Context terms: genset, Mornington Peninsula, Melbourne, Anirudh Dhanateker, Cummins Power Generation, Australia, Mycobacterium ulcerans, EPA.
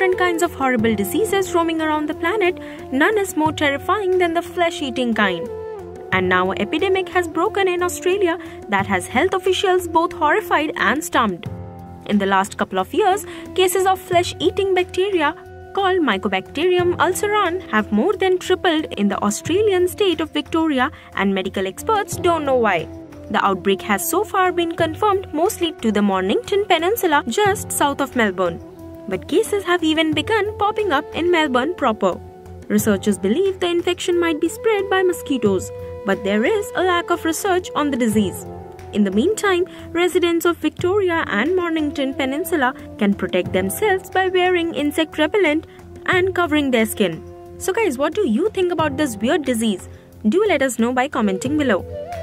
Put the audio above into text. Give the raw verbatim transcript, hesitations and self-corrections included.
different kinds of horrible diseases roaming around the planet, none is more terrifying than the flesh-eating kind. And now an epidemic has broken in Australia that has health officials both horrified and stumped. In the last couple of years, cases of flesh-eating bacteria called Mycobacterium ulcerans have more than tripled in the Australian state of Victoria, and medical experts don't know why. The outbreak has so far been confined mostly to the Mornington Peninsula just south of Melbourne. But cases have even begun popping up in Melbourne proper. Researchers believe the infection might be spread by mosquitoes, but there is a lack of research on the disease. In the meantime, residents of Victoria and Mornington Peninsula can protect themselves by wearing insect repellent and covering their skin. So guys, what do you think about this weird disease? Do let us know by commenting below.